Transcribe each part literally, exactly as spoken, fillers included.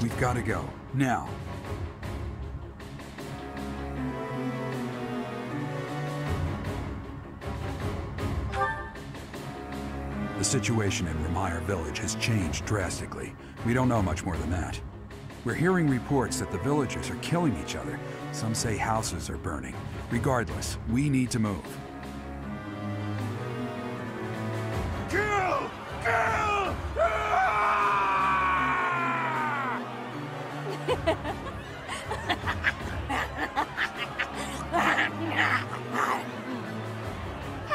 We've got to go, now. The situation in Remire Village has changed drastically. We don't know much more than that. We're hearing reports that the villagers are killing each other. Some say houses are burning. Regardless, we need to move. Kill! Kill!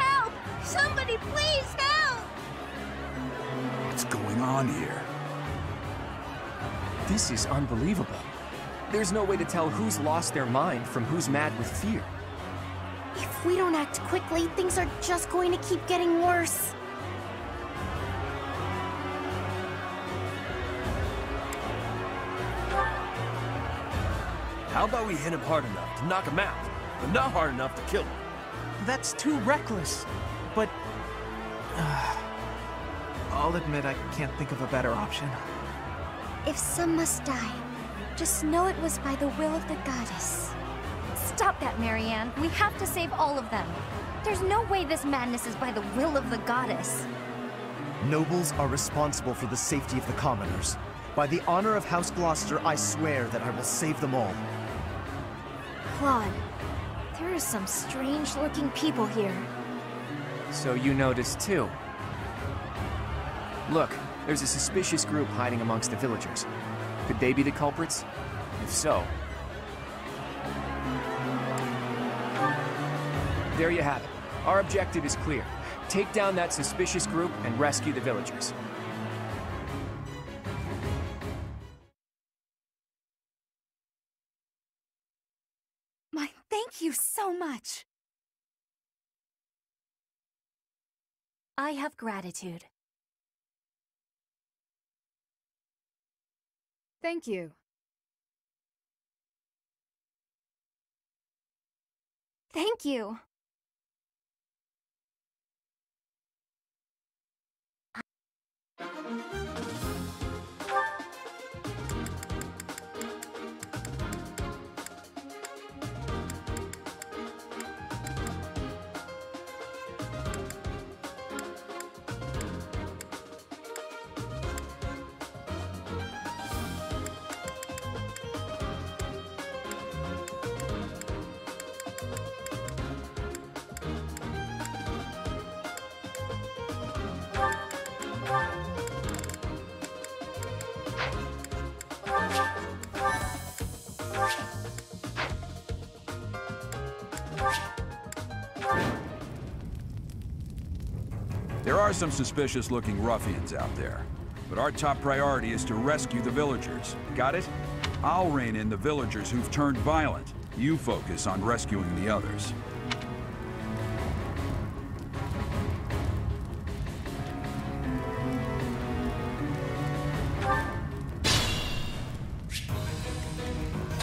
Help! Somebody please help! What's going on here? This is unbelievable. There's no way to tell who's lost their mind from who's mad with fear. If we don't act quickly, things are just going to keep getting worse. How about we hit him hard enough to knock him out, but not hard enough to kill him? That's too reckless, but... Uh, I'll admit I can't think of a better option. If some must die, just know it was by the will of the goddess. Stop that, Marianne. We have to save all of them. There's no way this madness is by the will of the goddess. Nobles are responsible for the safety of the commoners. By the honor of House Gloucester, I swear that I will save them all. Claude, there are some strange-looking people here. So you noticed too. Look, there's a suspicious group hiding amongst the villagers. Could they be the culprits? If so... There you have it. Our objective is clear. Take down that suspicious group and rescue the villagers. Much. I have gratitude. Thank you. Thank you. There are some suspicious-looking ruffians out there, but our top priority is to rescue the villagers. Got it? I'll rein in the villagers who've turned violent. You focus on rescuing the others.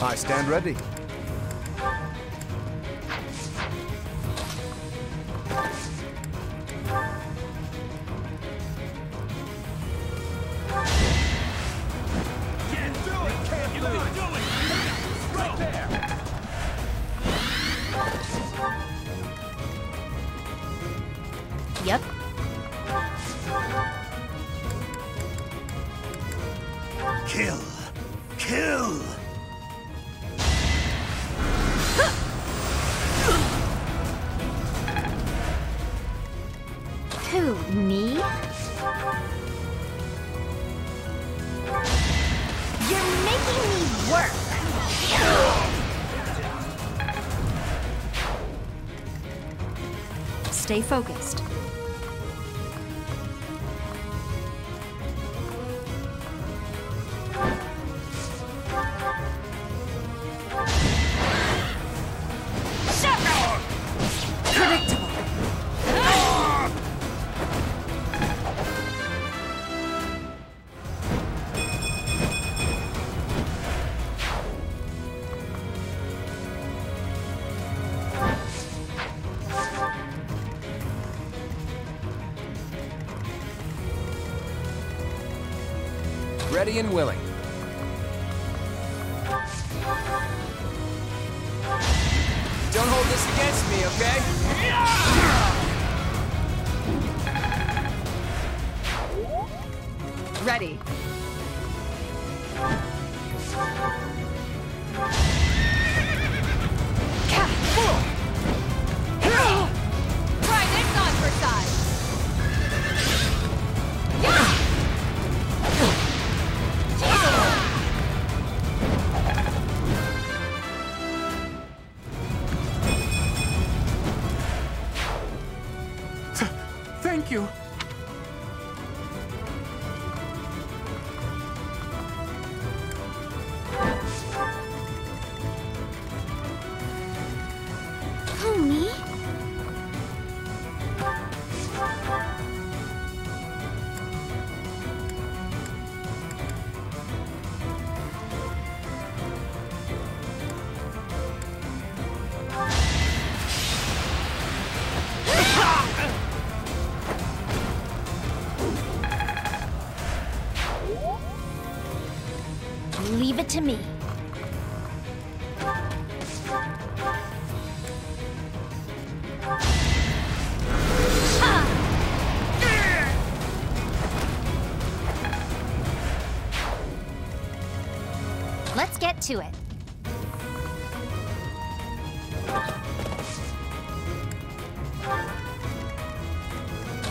I stand ready. Stay focused. ready and willing. Don't hold this against me, okay? Ready. Try this on for size. Thank you. To me. Let's get to it.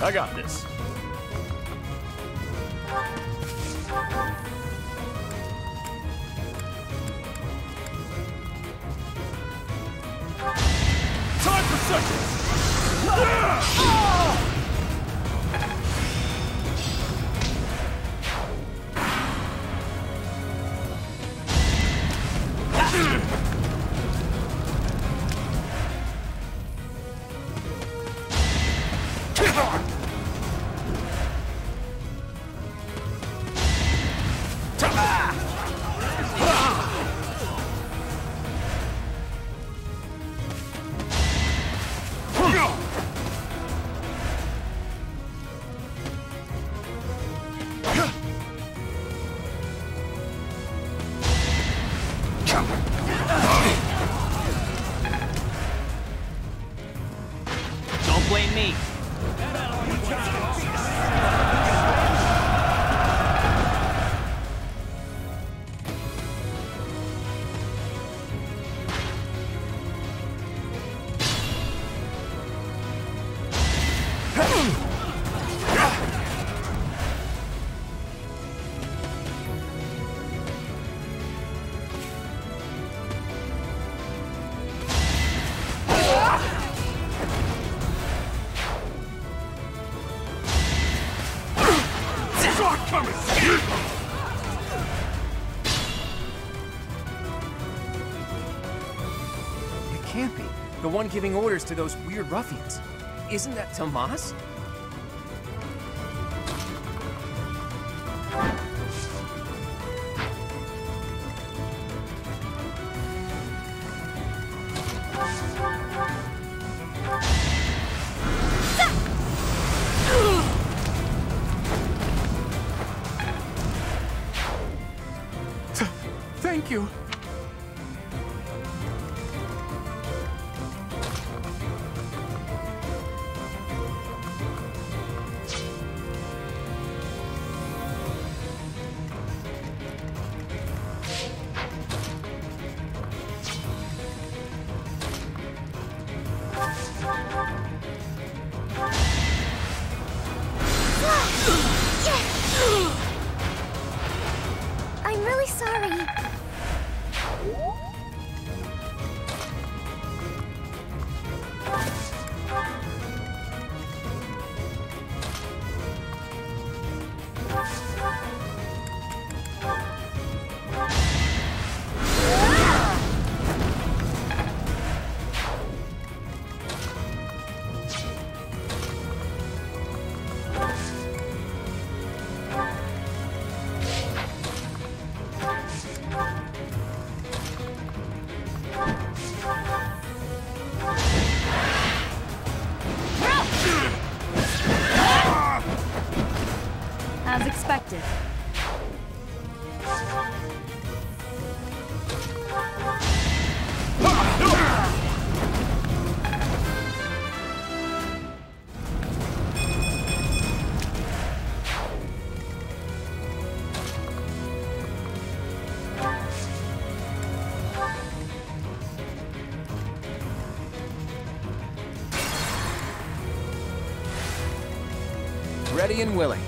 I got this. One giving orders to those weird ruffians. Isn't that Tomas? Thank you. I'm really sorry. ready and willing.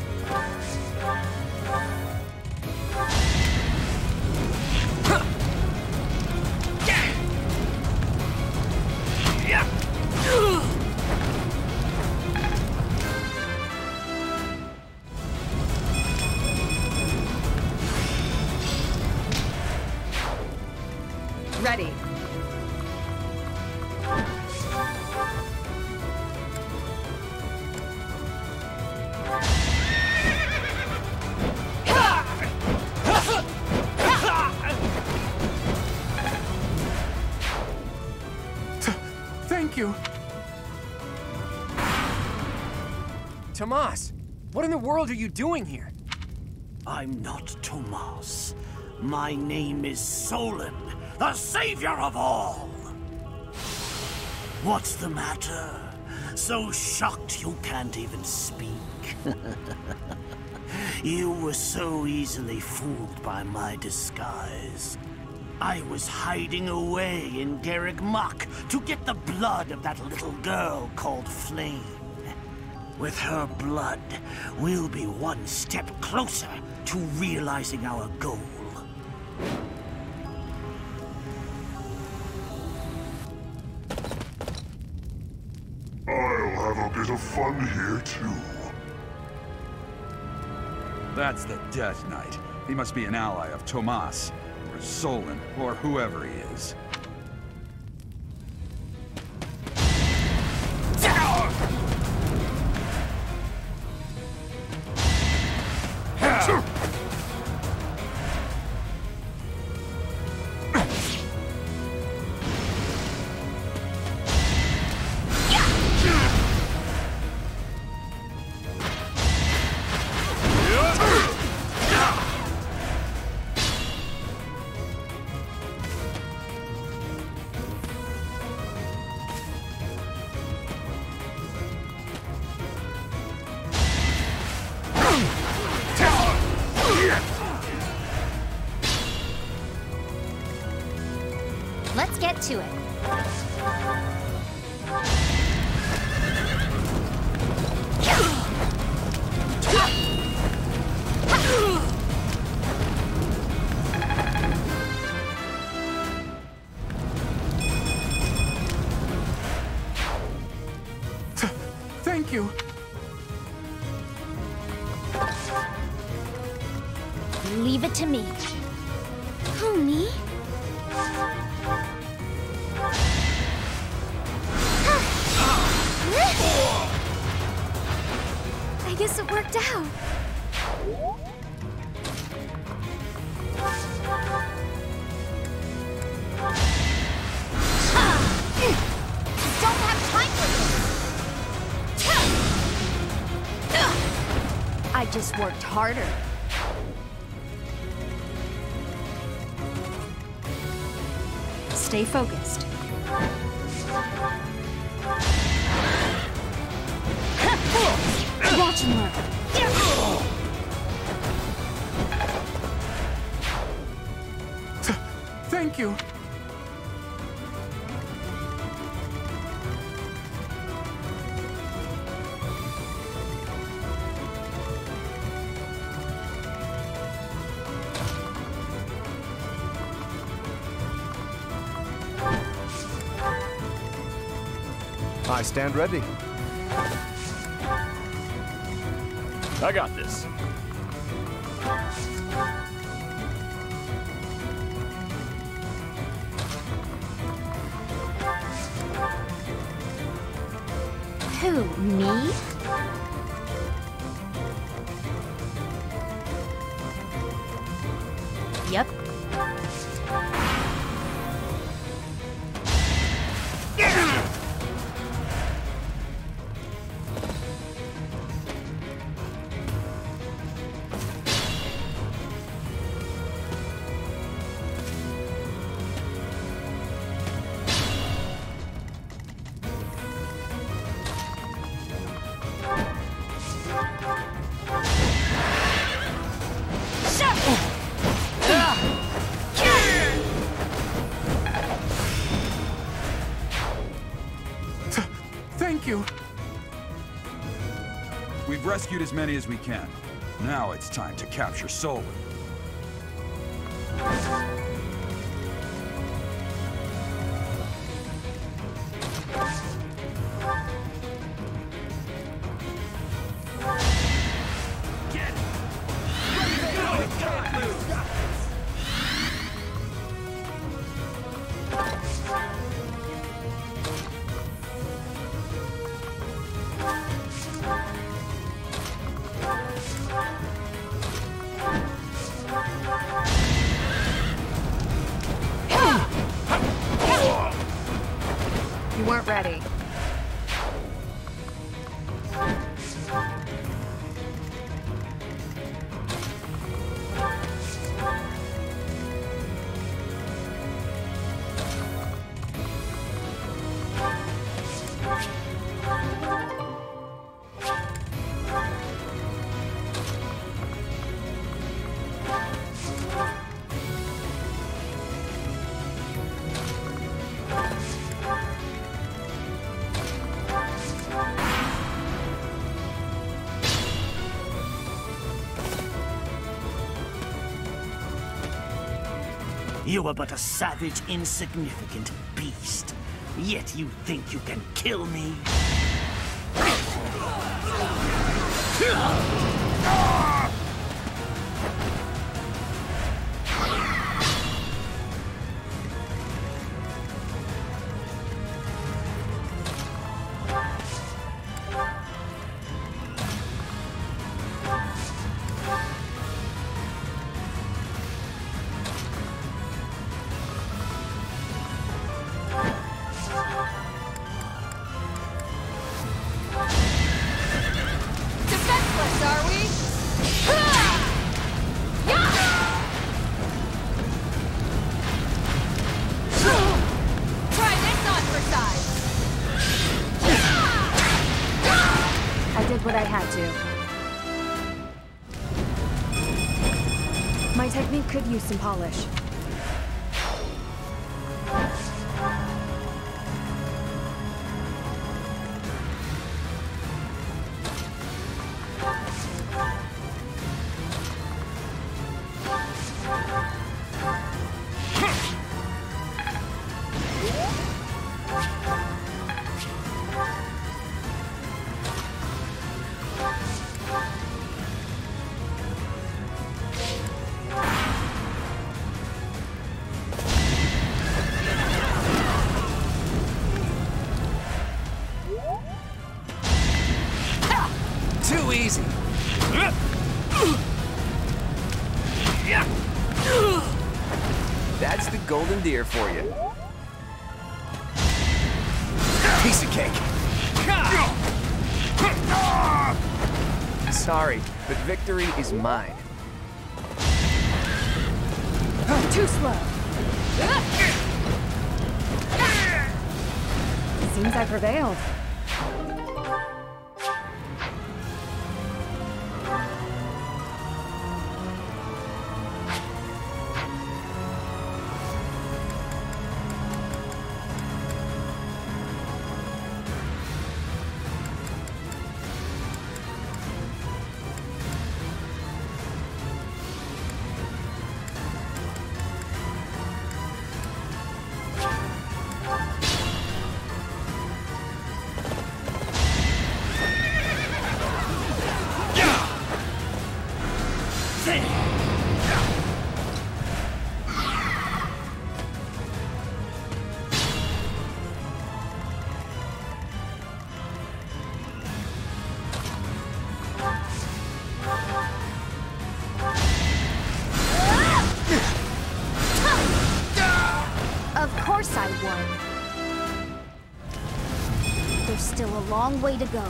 Ready. Thank you. Tomas, what in the world are you doing here? I'm not Tomas. My name is Solon, the savior of all! What's the matter? So shocked you can't even speak. You were so easily fooled by my disguise. I was hiding away in Garreg Mach to get the blood of that little girl called Flayn. With her blood, we'll be one step closer to realizing our goal. Of fun here too. That's the Death Knight. He must be an ally of Tomas, or Solon, or whoever he is. Let's get to it. Thank you. Leave it to me. Who, me? I guess it worked out. I don't have time for this. I just worked harder. Stay focused. Watch and learn. Thank you. I stand ready. I got this. Who, me? Yep. Thank you. We've rescued as many as we can. Now it's time to capture Solon. You are but a savage, insignificant beast. Yet you think you can kill me? Could use some polish. Golden Deer for you. Piece of cake. Sorry, but victory is mine. Too slow. Seems I prevailed. Long way to go.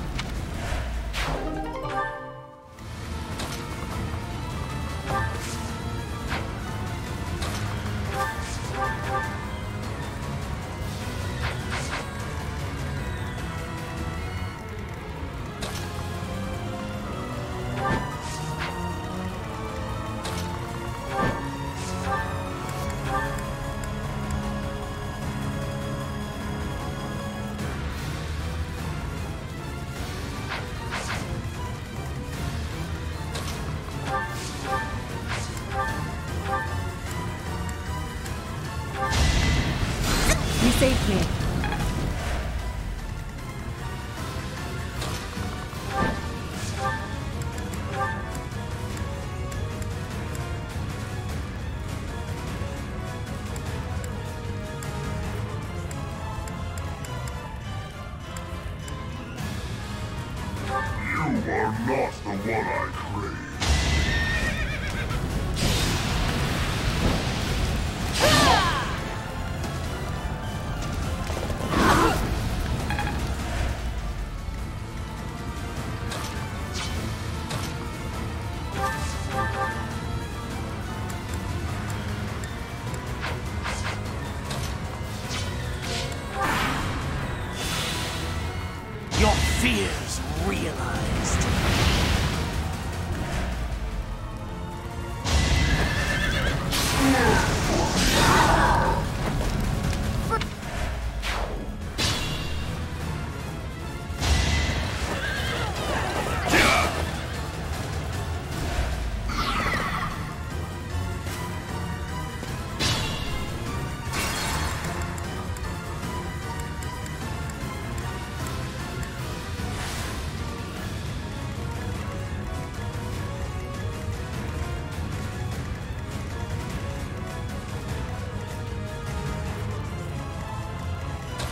saved me.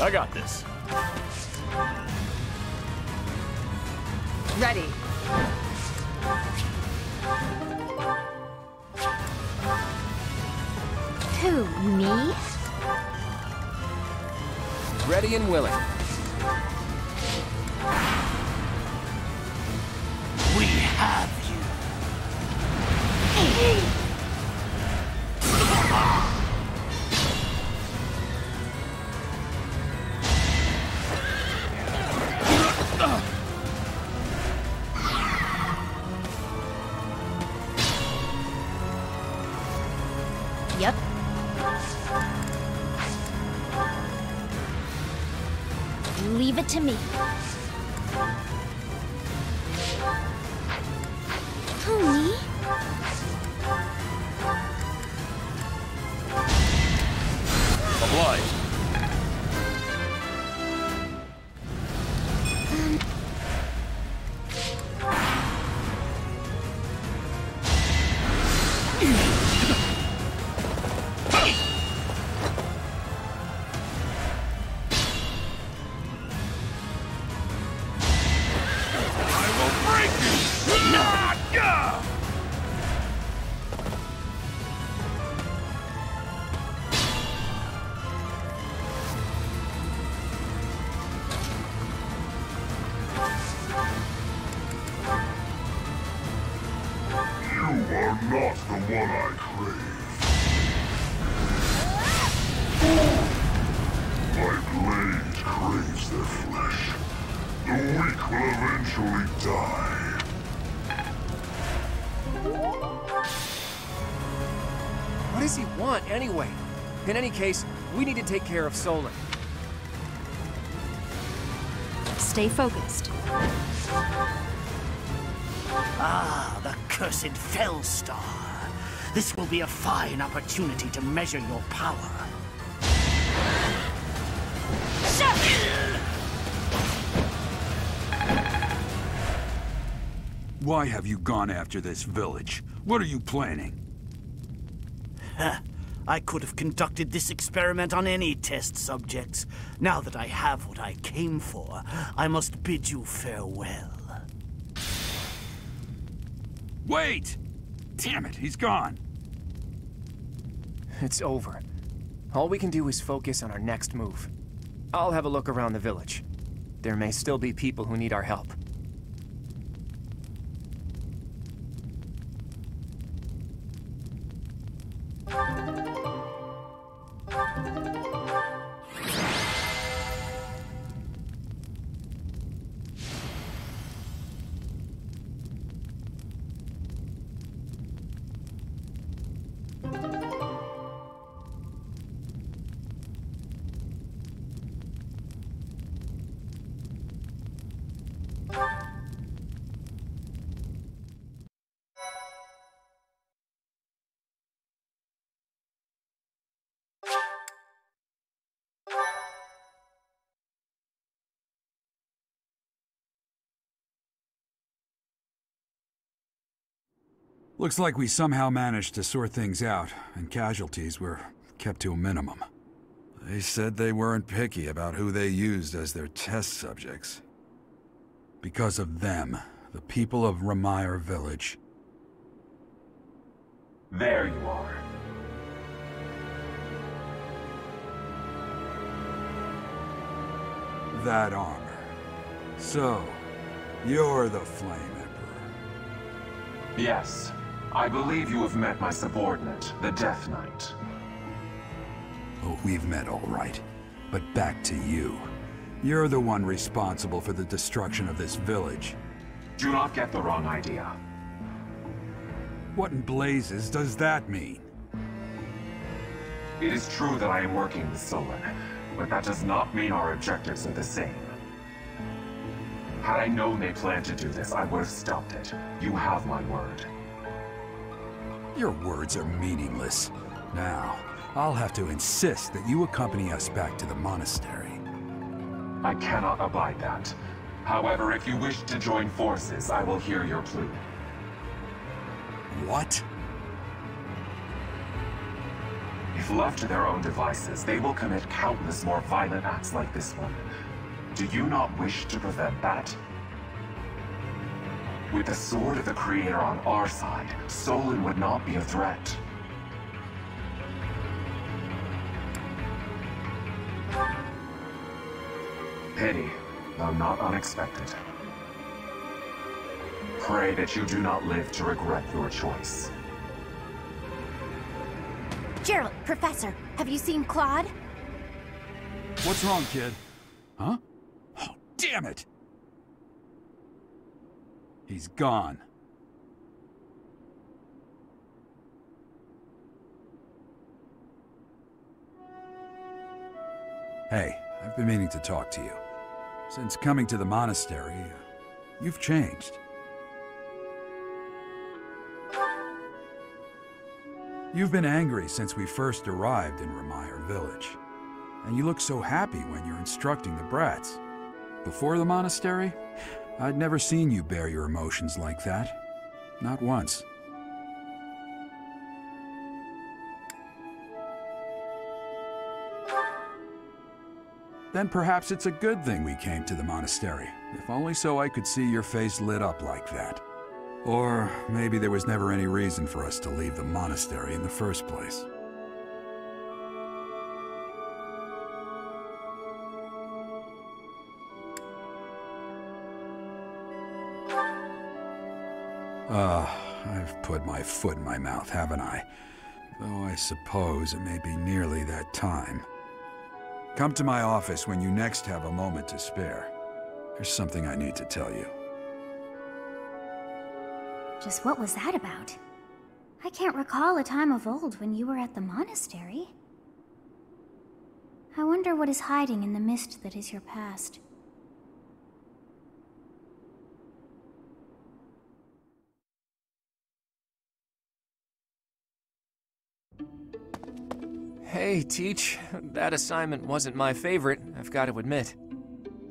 I got this. Ready. Who, me? Ready and willing. We have you. To me. Tony? Obliged. Um. Anyway, in any case, we need to take care of Solon. Stay focused. Ah, the cursed Fellstar. This will be a fine opportunity to measure your power. Why have you gone after this village? What are you planning? Huh. I could have conducted this experiment on any test subjects. Now that I have what I came for, I must bid you farewell. Wait! Damn it, he's gone. It's over. All we can do is focus on our next move. I'll have a look around the village. There may still be people who need our help. Looks like we somehow managed to sort things out, and casualties were kept to a minimum. They said they weren't picky about who they used as their test subjects. Because of them, the people of Remire Village. There you are. That armor. So, you're the Flame Emperor. Yes. I believe you have met my subordinate, the Death Knight. Oh, we've met all right. But back to you. You're the one responsible for the destruction of this village. Do not get the wrong idea. What in blazes does that mean? It is true that I am working with Solon, but that does not mean our objectives are the same. Had I known they planned to do this, I would have stopped it. You have my word. Your words are meaningless. Now, I'll have to insist that you accompany us back to the monastery. I cannot abide that. However, if you wish to join forces, I will hear your plea. What? If left to their own devices, they will commit countless more violent acts like this one. Do you not wish to prevent that? With the Sword of the Creator on our side, Solon would not be a threat. Pity, though not unexpected. Pray that you do not live to regret your choice. Jeralt, Professor, have you seen Claude? What's wrong, kid? Huh? Oh, damn it! He's gone. Hey, I've been meaning to talk to you. Since coming to the monastery, you've changed. You've been angry since we first arrived in Remire Village. And you look so happy when you're instructing the brats. Before the monastery, I'd never seen you bear your emotions like that. Not once. Then perhaps it's a good thing we came to the monastery, if only so I could see your face lit up like that. Or maybe there was never any reason for us to leave the monastery in the first place. Ah, uh, I've put my foot in my mouth, haven't I? Though I suppose it may be nearly that time. Come to my office when you next have a moment to spare. There's something I need to tell you. Just what was that about? I can't recall a time of old when you were at the monastery. I wonder what is hiding in the mist that is your past. Hey, Teach. That assignment wasn't my favorite, I've got to admit.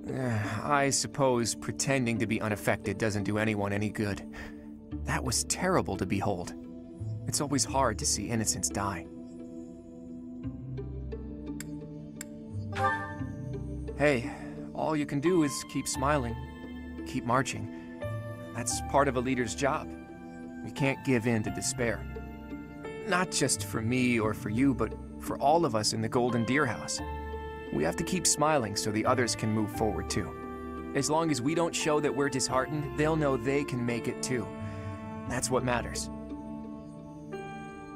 Uh, I suppose pretending to be unaffected doesn't do anyone any good. That was terrible to behold. It's always hard to see innocents die. Hey, all you can do is keep smiling, keep marching. That's part of a leader's job. You can't give in to despair. Not just for me or for you, but for all of us in the Golden Deer House. We have to keep smiling so the others can move forward too. As long as we don't show that we're disheartened, they'll know they can make it too. That's what matters.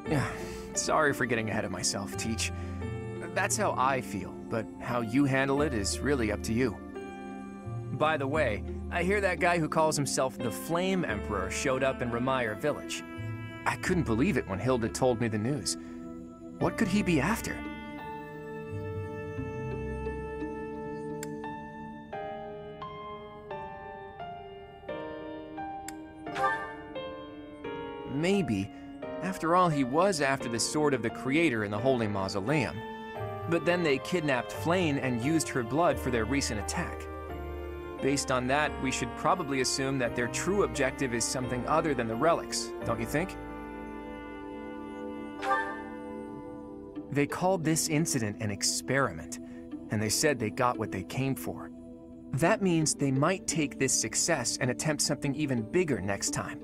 Yeah, sorry for getting ahead of myself, Teach. That's how I feel, but how you handle it is really up to you. By the way, I hear that guy who calls himself the Flame Emperor showed up in Remire Village. I couldn't believe it when Hilda told me the news. What could he be after? Maybe, after all, he was after the Sword of the Creator in the Holy Mausoleum. But then they kidnapped Flayn and used her blood for their recent attack. Based on that, we should probably assume that their true objective is something other than the relics, don't you think? They called this incident an experiment, and they said they got what they came for. That means they might take this success and attempt something even bigger next time.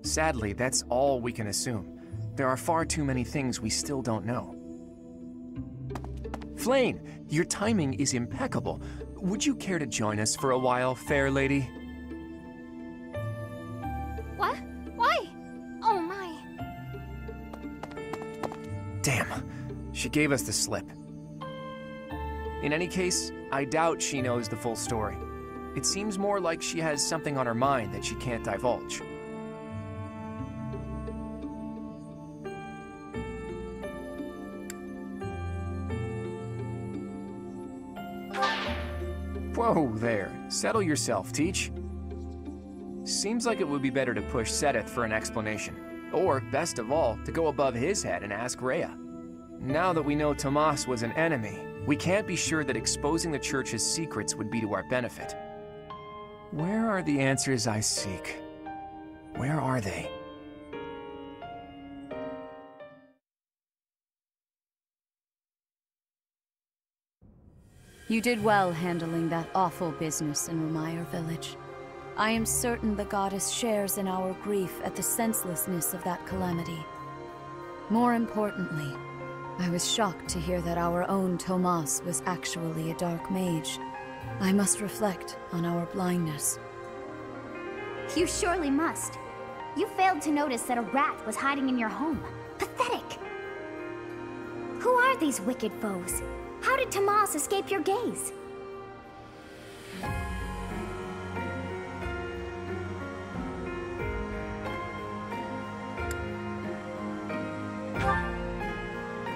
Sadly, that's all we can assume. There are far too many things we still don't know. Flayn, your timing is impeccable. Would you care to join us for a while, fair lady? What? Why? Oh my. Damn, she gave us the slip. In any case, I doubt she knows the full story. It seems more like she has something on her mind that she can't divulge. Whoa there, settle yourself, Teach. Seems like it would be better to push Seteth for an explanation. Or, best of all, to go above his head and ask Rhea. Now that we know Tomas was an enemy, we can't be sure that exposing the church's secrets would be to our benefit. Where are the answers I seek? Where are they? You did well handling that awful business in Remire Village. I am certain the goddess shares in our grief at the senselessness of that calamity. More importantly, I was shocked to hear that our own Tomas was actually a dark mage. I must reflect on our blindness. You surely must. You failed to notice that a rat was hiding in your home. Pathetic! Who are these wicked foes? How did Tomas escape your gaze?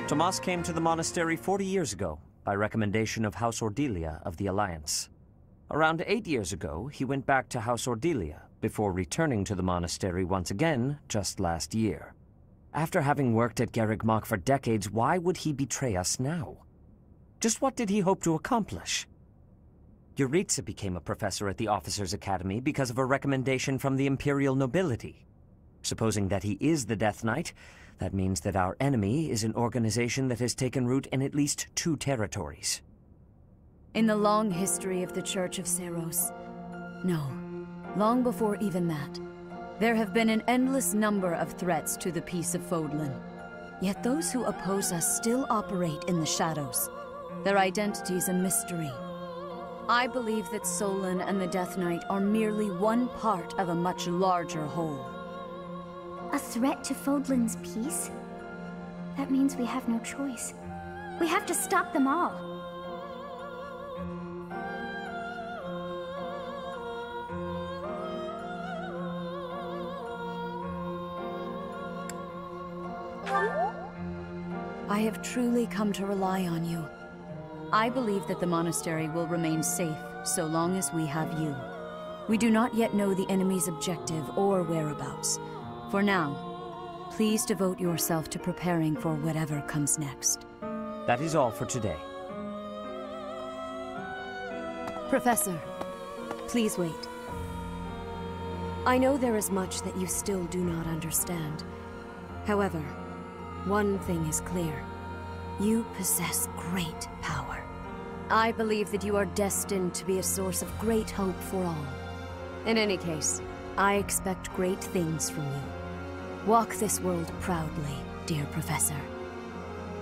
Tomas came to the monastery forty years ago, by recommendation of House Ordelia of the Alliance. Around eight years ago, he went back to House Ordelia, before returning to the monastery once again, just last year. After having worked at Garreg Mach for decades, why would he betray us now? Just what did he hope to accomplish? Jeritza became a professor at the Officers' Academy because of a recommendation from the Imperial nobility. Supposing that he is the Death Knight, that means that our enemy is an organization that has taken root in at least two territories. In the long history of the Church of Seiros, no, long before even that, there have been an endless number of threats to the peace of Fodlan. Yet those who oppose us still operate in the shadows. Their identity's a mystery. I believe that Solon and the Death Knight are merely one part of a much larger whole. A threat to Fodlan's peace? That means we have no choice. We have to stop them all. I have truly come to rely on you. I believe that the monastery will remain safe so long as we have you. We do not yet know the enemy's objective or whereabouts. For now, please devote yourself to preparing for whatever comes next. That is all for today. Professor, please wait. I know there is much that you still do not understand. However, one thing is clear. You possess great power. I believe that you are destined to be a source of great hope for all. In any case, I expect great things from you. Walk this world proudly, dear Professor.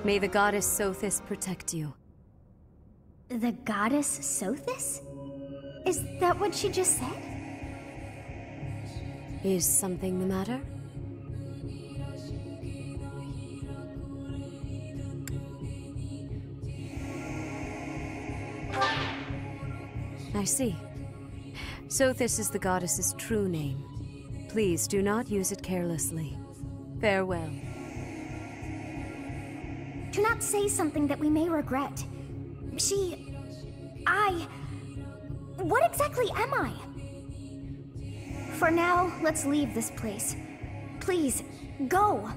May the goddess Sothis protect you. The goddess Sothis? Is that what she just said? Is something the matter? I see. Sothis is the goddess's true name. Please do not use it carelessly. Farewell. Do not say something that we may regret. She... I... What exactly am I? For now, let's leave this place. Please, go!